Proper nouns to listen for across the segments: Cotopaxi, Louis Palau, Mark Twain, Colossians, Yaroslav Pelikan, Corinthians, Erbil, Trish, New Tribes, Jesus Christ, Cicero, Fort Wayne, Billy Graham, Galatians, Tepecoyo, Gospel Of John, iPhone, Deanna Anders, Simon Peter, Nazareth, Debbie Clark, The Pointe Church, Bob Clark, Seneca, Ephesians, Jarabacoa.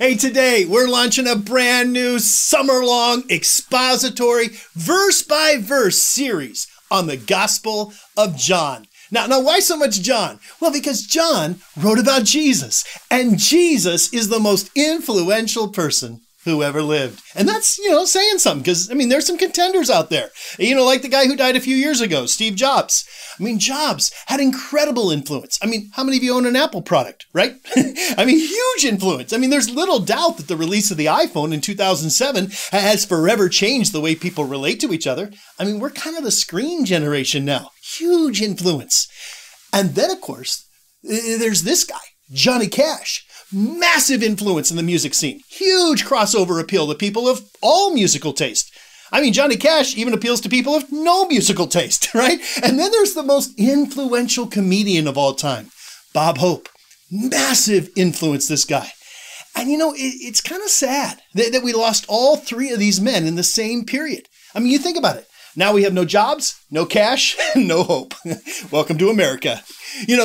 Hey, today we're launching a brand new summer-long expository verse-by-verse series on the Gospel of John. Now, why so much John? Well, because John wrote about Jesus, and Jesus is the most influential person who ever lived. And that's, saying something, because, there's some contenders out there. Like the guy who died a few years ago, Steve Jobs. Jobs had incredible influence. How many of you own an Apple product, right? Huge influence. There's little doubt that the release of the iPhone in 2007 has forever changed the way people relate to each other. We're kind of the screen generation now. Huge influence. And then, of course, there's this guy, Johnny Cash. Massive influence in the music scene. Huge crossover appeal to people of all musical taste. Johnny Cash even appeals to people of no musical taste, right? And then there's the most influential comedian of all time, Bob Hope. Massive influence, this guy. And it's kind of sad that we lost all three of these men in the same period. You think about it. Now we have no jobs, no cash, no hope. Welcome to America.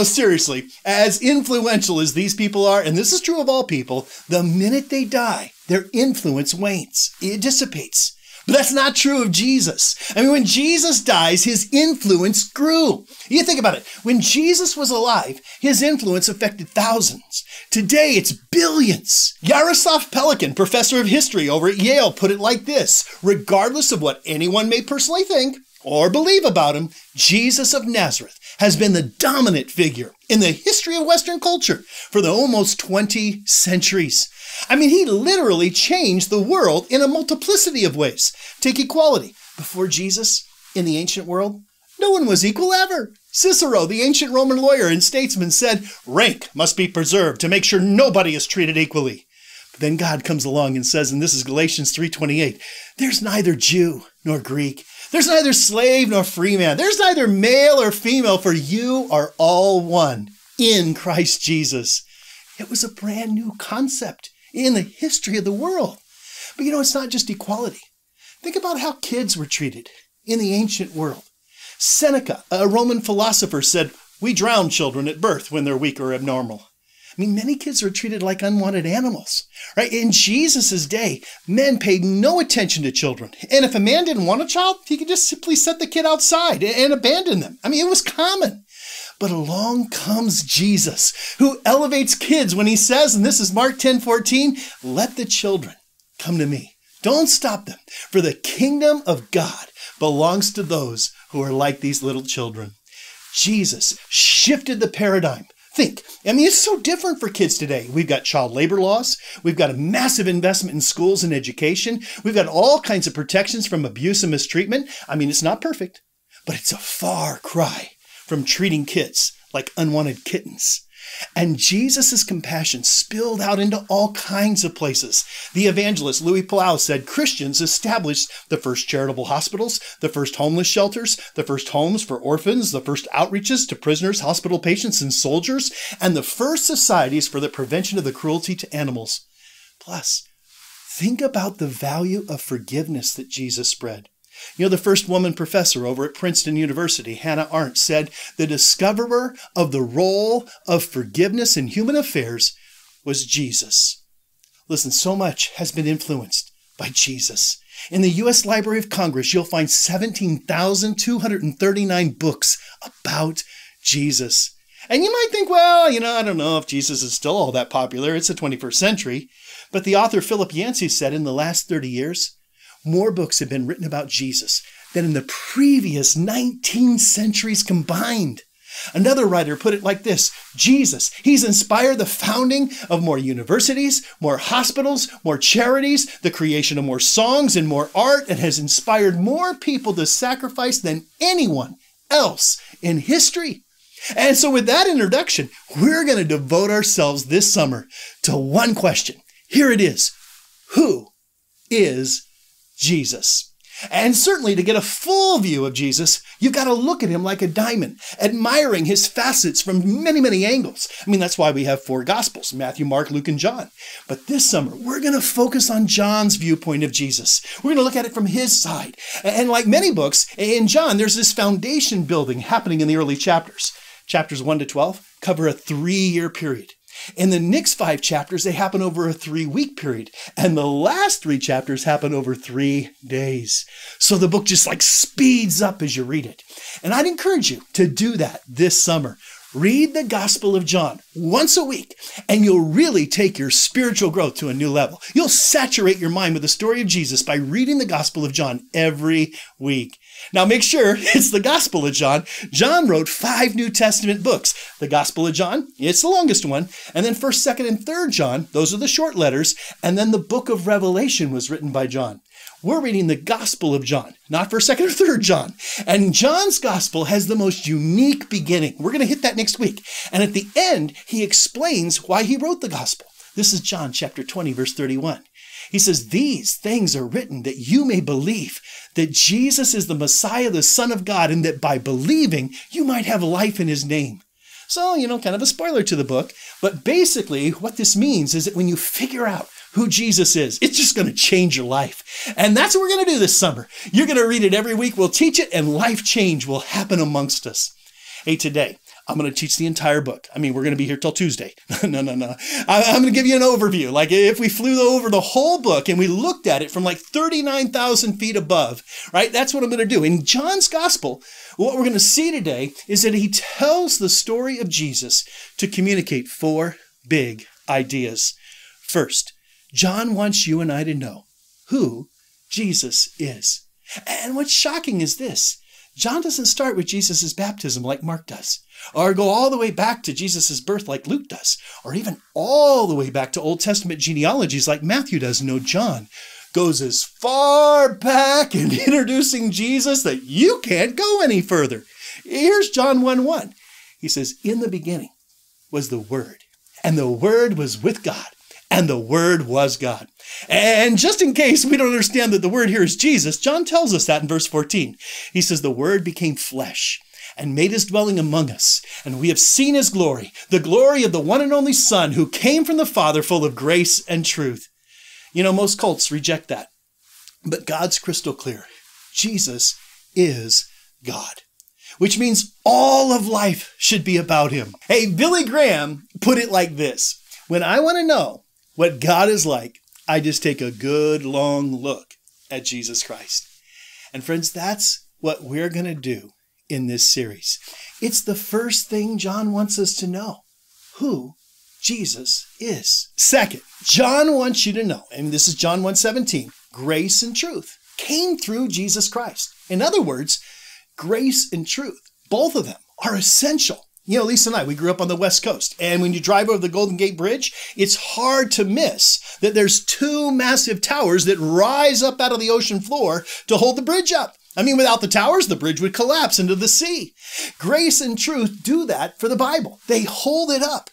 Seriously, as influential as these people are, and this is true of all people, the minute they die, their influence wanes. It dissipates. But that's not true of Jesus. When Jesus dies, his influence grew. You think about it. When Jesus was alive, his influence affected thousands. Today, it's billions. Yaroslav Pelikan, professor of history over at Yale, put it like this. Regardless of what anyone may personally think or believe about him, Jesus of Nazareth has been the dominant figure in the history of Western culture for the almost 20 centuries. He literally changed the world in a multiplicity of ways. Take equality. Before Jesus, in the ancient world, no one was equal ever. Cicero, the ancient Roman lawyer and statesman, said, rank must be preserved to make sure nobody is treated equally. But then God comes along and says, and this is Galatians 3:28, there's neither Jew nor Greek. There's neither slave nor free man. There's neither male or female, for you are all one in Christ Jesus. It was a brand new concept in the history of the world. But it's not just equality. Think about how kids were treated in the ancient world. Seneca, a Roman philosopher, said, we drown children at birth when they're weak or abnormal. Many kids are treated like unwanted animals, right? In Jesus' day, men paid no attention to children. And if a man didn't want a child, he could just simply set the kid outside and abandon them. It was common. But along comes Jesus, who elevates kids when he says, and this is Mark 10:14, let the children come to me. Don't stop them, for the kingdom of God belongs to those who are like these little children. Jesus shifted the paradigm. Think. It's so different for kids today. We've got child labor laws. We've got a massive investment in schools and education. We've got all kinds of protections from abuse and mistreatment. It's not perfect, but it's a far cry from treating kids like unwanted kittens. And Jesus' compassion spilled out into all kinds of places. The evangelist Louis Palau said Christians established the first charitable hospitals, the first homeless shelters, the first homes for orphans, the first outreaches to prisoners, hospital patients, and soldiers, and the first societies for the prevention of the cruelty to animals. Plus, think about the value of forgiveness that Jesus spread. The first woman professor over at Princeton University, Hannah Arendt, said, the discoverer of the role of forgiveness in human affairs was Jesus. Listen, so much has been influenced by Jesus. In the U.S. Library of Congress, you'll find 17,239 books about Jesus. And you might think, well, I don't know if Jesus is still all that popular. It's the 21st century. But the author Philip Yancey said in the last 30 years, more books have been written about Jesus than in the previous 19 centuries combined. Another writer put it like this, Jesus, he's inspired the founding of more universities, more hospitals, more charities, the creation of more songs and more art, and has inspired more people to sacrifice than anyone else in history. And so with that introduction, we're going to devote ourselves this summer to one question. Here it is. Who is Jesus? And certainly to get a full view of Jesus, you've got to look at him like a diamond, admiring his facets from many, many angles. That's why we have four Gospels, Matthew, Mark, Luke, and John. But this summer, we're going to focus on John's viewpoint of Jesus. We're going to look at it from his side. And like many books, in John, there's this foundation building happening in the early chapters. Chapters 1 to 12 cover a 3-year period. In the next 5 chapters, they happen over a 3-week period. And the last 3 chapters happen over 3 days. So the book just like speeds up as you read it. And I'd encourage you to do that this summer. Read the Gospel of John once a week, and you'll really take your spiritual growth to a new level. You'll saturate your mind with the story of Jesus by reading the Gospel of John every week. Now make sure it's the Gospel of John. John wrote 5 New Testament books. The Gospel of John, it's the longest one. And then 1st, 2nd, and 3rd John, those are the short letters. And then the book of Revelation was written by John. We're reading the Gospel of John, not 1st, 2nd, or 3rd John. And John's Gospel has the most unique beginning. We're going to hit that next week. And at the end, he explains why he wrote the Gospel. This is John chapter 20, verse 31. He says, "These things are written that you may believe that Jesus is the Messiah, the Son of God, and that by believing you might have life in his name." So, you know, kind of a spoiler to the book. But basically, what this means is that when you figure out who Jesus is, it's just going to change your life. And that's what we're going to do this summer. You're going to read it every week. We'll teach it, and life change will happen amongst us. Hey, today, I'm going to teach the entire book. I mean, we're going to be here till Tuesday. No. I'm going to give you an overview. Like if we flew over the whole book and we looked at it from like 39,000 feet above, right? That's what I'm going to do. In John's Gospel, what we're going to see today is that he tells the story of Jesus to communicate 4 big ideas. First, John wants you and I to know who Jesus is. And what's shocking is this. John doesn't start with Jesus' baptism like Mark does, or go all the way back to Jesus' birth like Luke does, or even all the way back to Old Testament genealogies like Matthew does. No, John goes as far back in introducing Jesus that you can't go any further. Here's John 1:1. He says, "In the beginning was the Word, and the Word was with God, and the Word was God." And just in case we don't understand that the Word here is Jesus, John tells us that in verse 14. He says, "The Word became flesh and made his dwelling among us, and we have seen his glory, the glory of the one and only Son who came from the Father, full of grace and truth." You know, most cults reject that, but God's crystal clear. Jesus is God, which means all of life should be about him. Hey, Billy Graham put it like this: "When I want to know what God is like, I just take a good long look at Jesus Christ." And friends, that's what we're going to do in this series. It's the first thing John wants us to know, who Jesus is. Second, John wants you to know, and this is John 1:17, grace and truth came through Jesus Christ. In other words, grace and truth, both of them are essential. You know, Lisa and I, we grew up on the West Coast, and when you drive over the Golden Gate Bridge, it's hard to miss that there's 2 massive towers that rise up out of the ocean floor to hold the bridge up. I mean, without the towers, the bridge would collapse into the sea. Grace and truth do that for the Bible. They hold it up.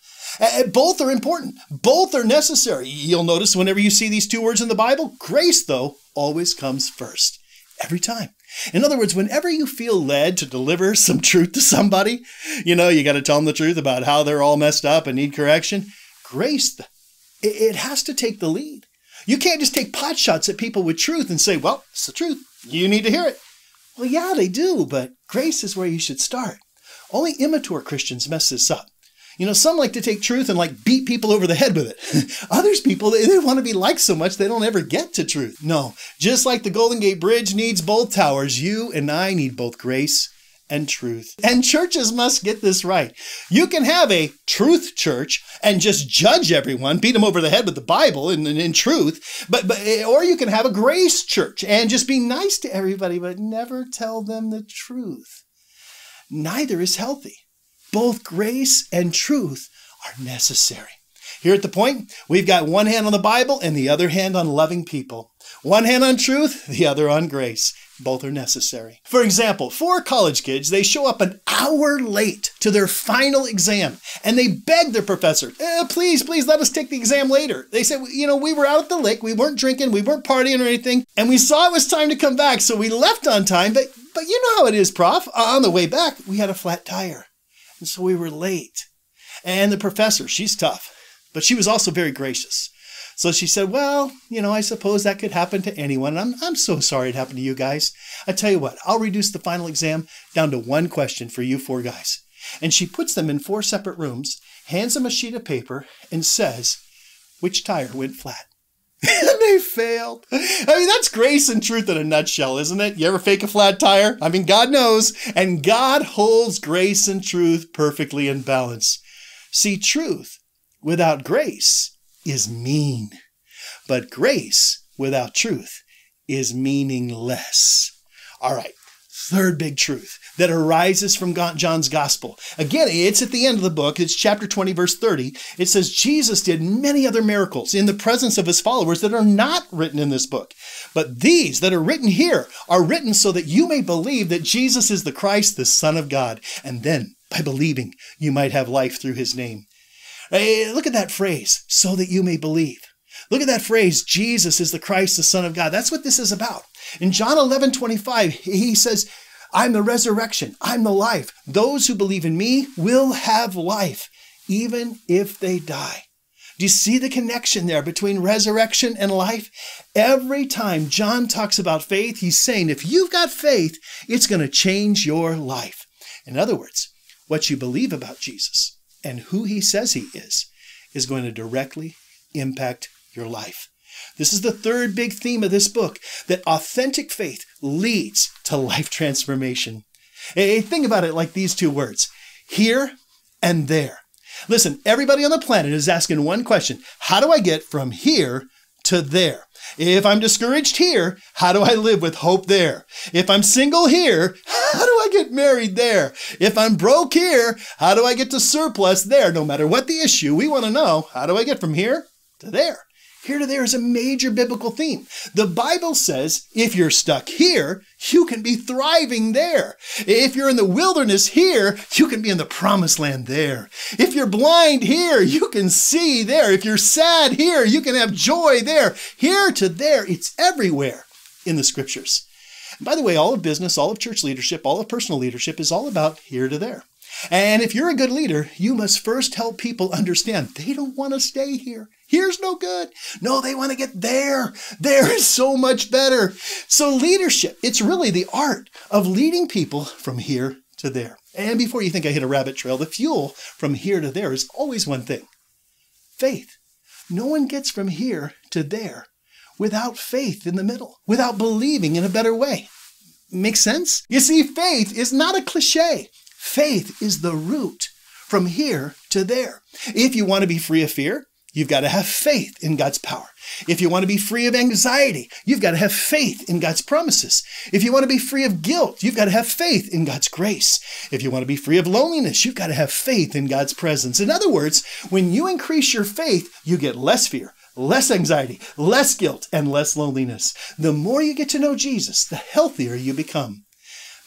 Both are important. Both are necessary. You'll notice whenever you see these 2 words in the Bible, grace, though, always comes first. Every time. In other words, whenever you feel led to deliver some truth to somebody, you know, you got to tell them the truth about how they're all messed up and need correction. Grace, it has to take the lead. You can't just take pot shots at people with truth and say, "Well, it's the truth. You need to hear it." Well, yeah, they do, but grace is where you should start. Only immature Christians mess this up. You know, some like to take truth and like beat people over the head with it. Others people, they want to be liked so much they don't ever get to truth. No, just like the Golden Gate Bridge needs both towers, you and I need both grace and truth. And churches must get this right. You can have a truth church and just judge everyone, beat them over the head with the Bible and in truth, or you can have a grace church and just be nice to everybody, but never tell them the truth. Neither is healthy. Both grace and truth are necessary. Here at The Point, we've got one hand on the Bible and the other hand on loving people. One hand on truth, the other on grace. Both are necessary. For example, 4 college kids, they show up an hour late to their final exam, and they beg their professor, please let us take the exam later. They said, "You know, we were out at the lake, we weren't drinking, we weren't partying or anything, and we saw it was time to come back, so we left on time, but you know how it is, Prof. On the way back, we had a flat tire. And so we were late." And the professor, she's tough, but she was also very gracious. So she said, "Well, you know, I suppose that could happen to anyone. I'm so sorry it happened to you guys. I tell you what, I'll reduce the final exam down to one question for you 4 guys." And she puts them in 4 separate rooms, hands them a sheet of paper, and says, which tire went flat? And they failed. I mean, that's grace and truth in a nutshell, isn't it? You ever fake a flat tire? I mean, God knows. And God holds grace and truth perfectly in balance. See, truth without grace is mean. But grace without truth is meaningless. All right. Third big truth that arises from John's gospel. Again, it's at the end of the book. It's chapter 20, verse 30. It says, Jesus did many other miracles in the presence of his followers that are not written in this book. But these that are written here are written so that you may believe that Jesus is the Christ, the Son of God. And then by believing, you might have life through his name. Hey, look at that phrase, so that you may believe. Look at that phrase, Jesus is the Christ, the Son of God. That's what this is about. In John 11:25, he says, I'm the resurrection, I'm the life. Those who believe in me will have life, even if they die. Do you see the connection there between resurrection and life? Every time John talks about faith, he's saying, if you've got faith, it's going to change your life. In other words, what you believe about Jesus and who he says he is going to directly impact your life. This is the third big theme of this book, that authentic faith leads to life transformation. Hey, think about it like these two words, here and there. Listen, everybody on the planet is asking one question. How do I get from here to there? If I'm discouraged here, how do I live with hope there? If I'm single here, how do I get married there? If I'm broke here, how do I get to surplus there? No matter what the issue, we want to know, how do I get from here to there? Here to there is a major biblical theme. The Bible says if you're stuck here, you can be thriving there. If you're in the wilderness here, you can be in the promised land there. If you're blind here, you can see there. If you're sad here, you can have joy there. Here to there, it's everywhere in the scriptures. And by the way, all of business, all of church leadership, all of personal leadership is all about here to there. And if you're a good leader, you must first help people understand they don't want to stay here. Here's no good. No, they want to get there. There is so much better. So leadership, it's really the art of leading people from here to there. And before you think I hit a rabbit trail, the fuel from here to there is always one thing. Faith. No one gets from here to there without faith in the middle, without believing in a better way. Make sense? You see, faith is not a cliche. Faith is the route from here to there. If you want to be free of fear, you've got to have faith in God's power. If you want to be free of anxiety, you've got to have faith in God's promises. If you want to be free of guilt, you've got to have faith in God's grace. If you want to be free of loneliness, you've got to have faith in God's presence. In other words, when you increase your faith, you get less fear, less anxiety, less guilt, and less loneliness. The more you get to know Jesus, the healthier you become.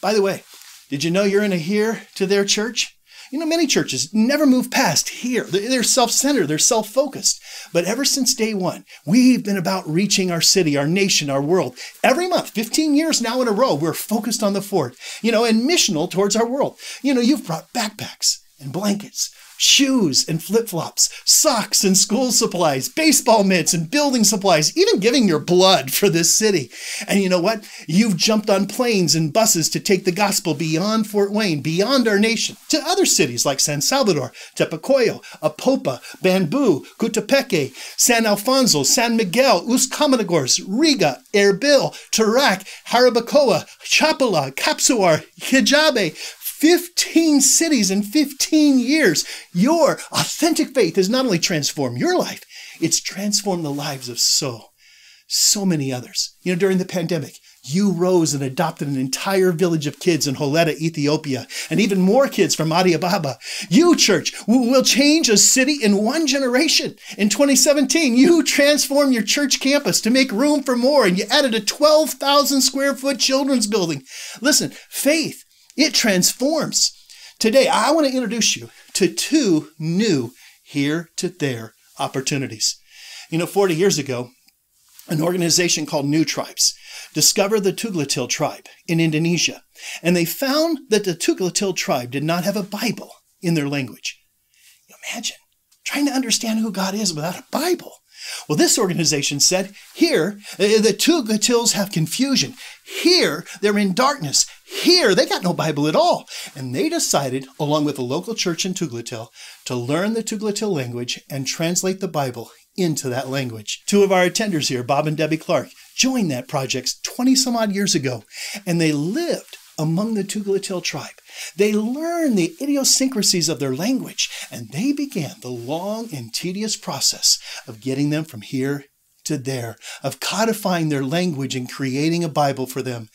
By the way, did you know you're in a here to there church? You know, many churches never move past here. They're self-centered, they're self-focused. But ever since day one, we've been about reaching our city, our nation, our world. Every month, 15 years now in a row, we're focused on the fort, you know, and missional towards our world. You know, you've brought backpacks and blankets, shoes and flip-flops, socks and school supplies, baseball mitts and building supplies, even giving your blood for this city. And you know what? You've jumped on planes and buses to take the gospel beyond Fort Wayne, beyond our nation, to other cities like San Salvador, Tepecoyo, Apopa, Bamboo, Cotopaxi, San Alfonso, San Miguel, Uzcamatagores, Riga, Erbil, Turak, Jarabacoa, Chapala, Capsuar, Hijabe, 15 cities in 15 years. Your authentic faith has not only transformed your life, it's transformed the lives of so many others. You know, during the pandemic, you rose and adopted an entire village of kids in Houletta, Ethiopia, and even more kids from Addis Ababa. You, church, will change a city in one generation. In 2017, you transformed your church campus to make room for more, and you added a 12,000 square foot children's building. Listen, faith, it transforms. Today, I want to introduce you to two new here to there opportunities. You know, 40 years ago, an organization called New Tribes discovered the Tuglatil tribe in Indonesia, and they found that the Tuglatil tribe did not have a Bible in their language. Imagine trying to understand who God is without a Bible. Well, this organization said, here, the Tuglatils have confusion. Here, they're in darkness. here, they got no Bible at all. And they decided, along with the local church in Tuglatil, to learn the Tuglatil language and translate the Bible into that language. Two of our attenders here, Bob and Debbie Clark, joined that project 20 some odd years ago, and they lived among the Tuglatil tribe. They learned the idiosyncrasies of their language, and they began the long and tedious process of getting them from here to there, of codifying their language and creating a Bible for them.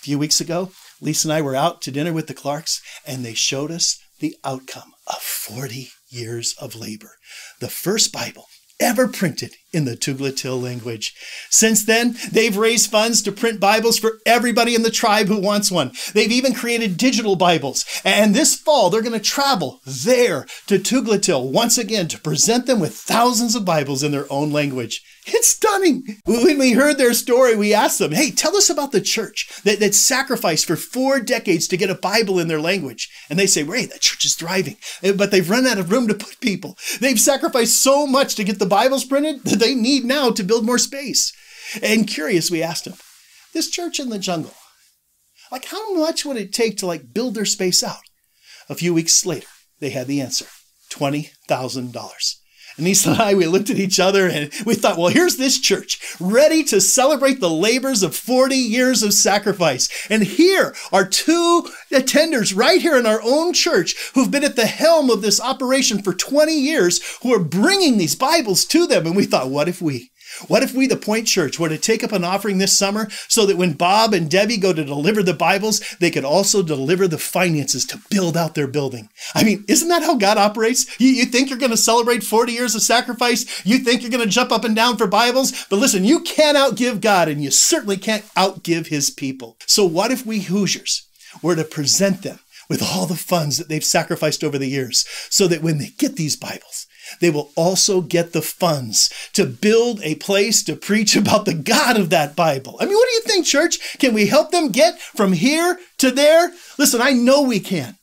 A few weeks ago, Lisa and I were out to dinner with the Clarks, and they showed us the outcome of 40 years of labor. The first Bible ever printed in the Tuglatil language. Since then, they've raised funds to print Bibles for everybody in the tribe who wants one. They've even created digital Bibles. And this fall, they're going to travel there to Tuglatil once again to present them with thousands of Bibles in their own language. It's stunning. When we heard their story, we asked them, hey, tell us about the church that sacrificed for 4 decades to get a Bible in their language. And they say, hey, that church is thriving, but they've run out of room to put people. They've sacrificed so much to get the Bibles printed that they need now to build more space. And curious, we asked them, this church in the jungle, like how much would it take to like build their space out? A few weeks later, they had the answer, $20,000. And Lisa and I, we looked at each other and we thought, well, here's this church ready to celebrate the labors of 40 years of sacrifice. And here are two attenders right here in our own church who've been at the helm of this operation for 20 years who are bringing these Bibles to them. And we thought, what if we, the Point Church, were to take up an offering this summer so that when Bob and Debbie go to deliver the Bibles, they could also deliver the finances to build out their building? I mean, isn't that how God operates? You think you're going to celebrate 40 years of sacrifice? You think you're going to jump up and down for Bibles? But listen, you can't outgive God, and you certainly can't outgive his people. So what if we Hoosiers were to present them with all the funds that they've sacrificed over the years so that when they get these Bibles, they will also get the funds to build a place to preach about the God of that Bible? I mean, what do you think, church? Can we help them get from here to there? Listen, I know we can.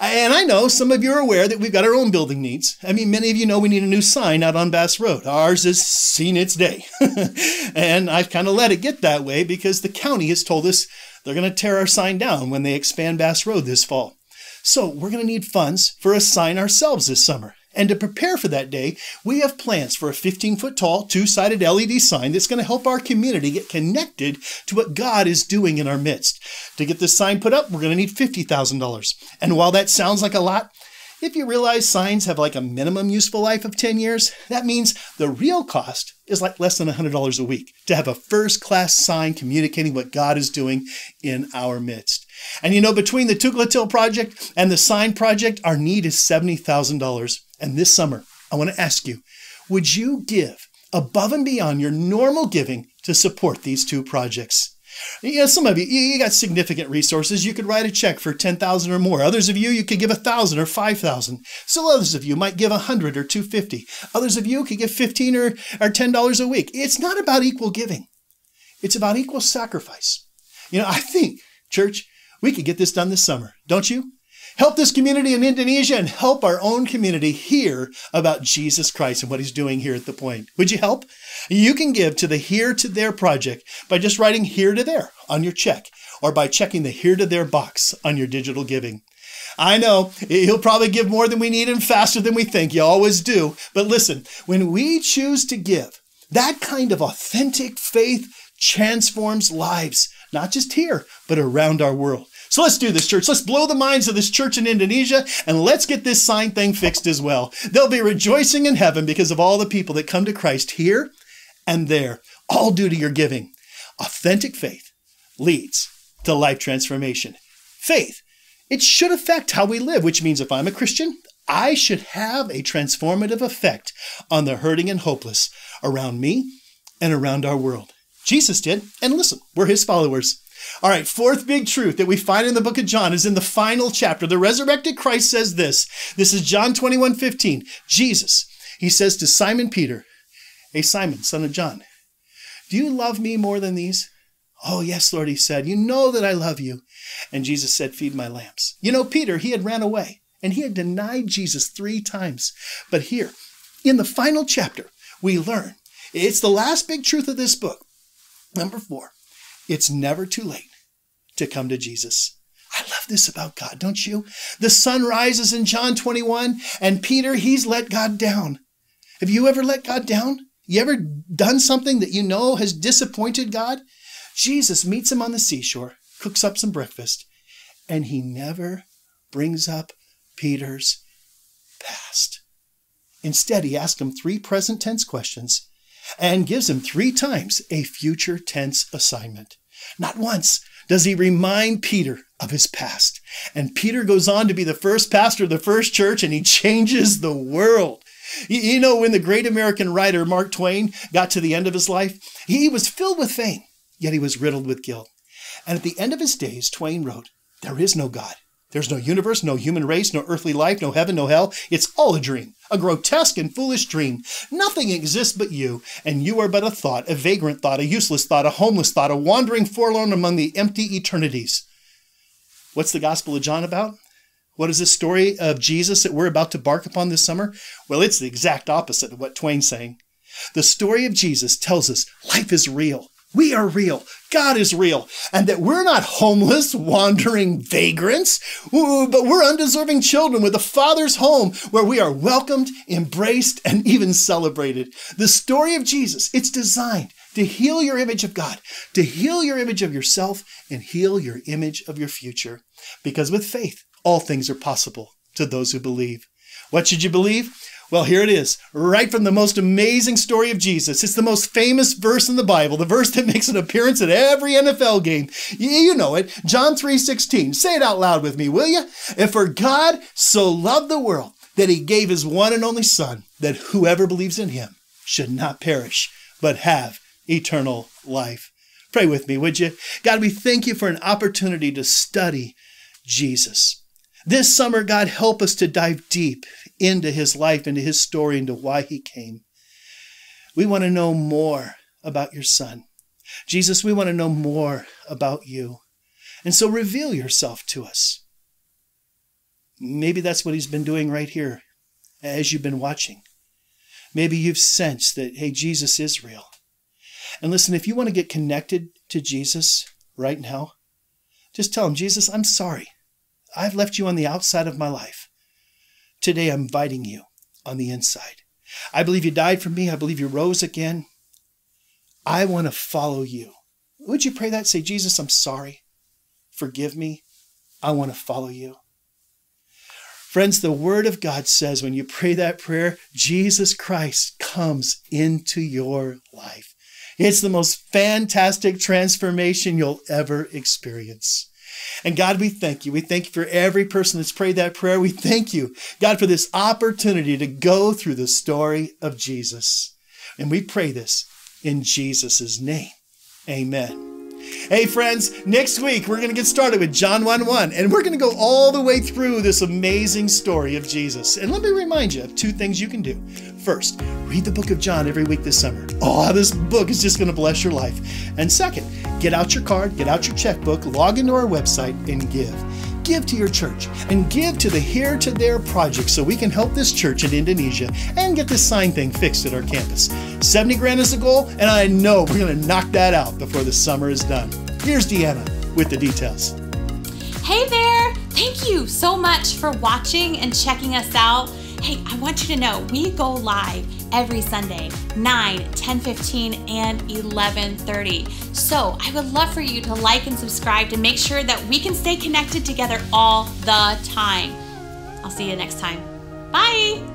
And I know some of you are aware that we've got our own building needs. I mean, many of you know we need a new sign out on Bass Road. Ours has seen its day. And I've kind of let it get that way because the county has told us they're going to tear our sign down when they expand Bass Road this fall. So we're going to need funds for a sign ourselves this summer. And to prepare for that day, we have plans for a 15-foot tall, 2-sided LED sign that's going to help our community get connected to what God is doing in our midst. To get this sign put up, we're going to need $50,000. And while that sounds like a lot, if you realize signs have like a minimum useful life of 10 years, that means the real cost is like less than $100 a week to have a first-class sign communicating what God is doing in our midst. And you know, between the Tuglatil project and the sign project, our need is $70,000. And this summer, I want to ask you, would you give above and beyond your normal giving to support these two projects? You know, some of you, you got significant resources. You could write a check for $10,000 or more. Others of you, you could give $1,000 or $5,000. Still others of you might give $100 or $250. Others of you could give $15 or $10 a week. It's not about equal giving. It's about equal sacrifice. You know, I think, church, we could get this done this summer, don't you? Help this community in Indonesia and help our own community hear about Jesus Christ and what he's doing here at the Point. Would you help? You can give to the Here to There project by just writing Here to There on your check or by checking the Here to There box on your digital giving. I know you'll probably give more than we need and faster than we think. You always do. But listen, when we choose to give, that kind of authentic faith transforms lives, not just here, but around our world. So let's do this, church. Let's blow the minds of this church in Indonesia, and let's get this sign thing fixed as well. They'll be rejoicing in heaven because of all the people that come to Christ here and there, all due to your giving. Authentic faith leads to life transformation. Faith, it should affect how we live, which means if I'm a Christian, I should have a transformative effect on the hurting and hopeless around me and around our world. Jesus did, and listen, we're his followers. All right, fourth big truth that we find in the book of John is in the final chapter. The resurrected Christ says this. This is John 21:15. Jesus, he says to Simon Peter, "Hey, Simon, son of John, do you love me more than these?" "Oh, yes, Lord," he said. "You know that I love you." And Jesus said, "Feed my lambs." You know, Peter, he had ran away, and he had denied Jesus 3 times. But here, in the final chapter, we learn. It's the last big truth of this book. Number 4. It's never too late to come to Jesus. love this about God, don't you? The sun rises in John 21, and Peter, he's let God down. Have you ever let God down? You ever done something that you know has disappointed God? Jesus meets him on the seashore, cooks up some breakfast, and he never brings up Peter's past. Instead, he asks him 3 present tense questions and gives him 3 times a future tense assignment. Not once does he remind Peter of his past. And Peter goes on to be the first pastor of the first church, and he changes the world. You know, when the great American writer Mark Twain got to the end of his life, he was filled with fame, yet he was riddled with guilt. And at the end of his days, Twain wrote, "There is no God. There's no universe, no human race, no earthly life, no heaven, no hell. It's all a dream, a grotesque and foolish dream. Nothing exists but you, and you are but a thought, a vagrant thought, a useless thought, a homeless thought, a wandering forlorn among the empty eternities." What's the Gospel of John about? What is this story of Jesus that we're about to bark upon this summer? Well, it's the exact opposite of what Twain's saying. The story of Jesus tells us life is real. We are real, God is real, and that we're not homeless, wandering vagrants, but we're undeserving children with a Father's home where we are welcomed, embraced, and even celebrated. The story of Jesus, it's designed to heal your image of God, to heal your image of yourself, and heal your image of your future. Because with faith, all things are possible to those who believe. What should you believe? Well, here it is, right from the most amazing story of Jesus. It's the most famous verse in the Bible, the verse that makes an appearance at every NFL game. You know it, John 3:16. Say it out loud with me, will you? "And for God so loved the world that he gave his one and only Son, that whoever believes in him should not perish, but have eternal life." Pray with me, would you? God, we thank you for an opportunity to study Jesus. This summer, God, help us to dive deep into his life, into his story, into why he came. We want to know more about your Son. Jesus, we want to know more about you. And so reveal yourself to us. Maybe that's what he's been doing right here as you've been watching. Maybe you've sensed that, hey, Jesus is real. And listen, if you want to get connected to Jesus right now, just tell him, "Jesus, I'm sorry. I've left you on the outside of my life. Today, I'm inviting you on the inside. I believe you died for me. I believe you rose again. I want to follow you." Would you pray that? Say, "Jesus, I'm sorry. Forgive me. I want to follow you." Friends, the Word of God says when you pray that prayer, Jesus Christ comes into your life. It's the most fantastic transformation you'll ever experience. And God, we thank you. We thank you for every person that's prayed that prayer. We thank you, God, for this opportunity to go through the story of Jesus. And we pray this in Jesus' name. Amen. Hey, friends, next week we're going to get started with John 1:1, and we're going to go all the way through this amazing story of Jesus. And let me remind you of 2 things you can do. First, read the book of John every week this summer. Oh, this book is just going to bless your life. And second, get out your card, get out your checkbook, log into our website, and give. Give to your church, and give to the Here to There project so we can help this church in Indonesia and get this sign thing fixed at our campus. 70 grand is the goal, and I know we're going to knock that out before the summer is done. Here's Deanna with the details. Hey there! Thank you so much for watching and checking us out. Hey, I want you to know we go live every Sunday, 9, 10:15, and 11:30. So I would love for you to like and subscribe to make sure that we can stay connected together all the time. I'll see you next time. Bye.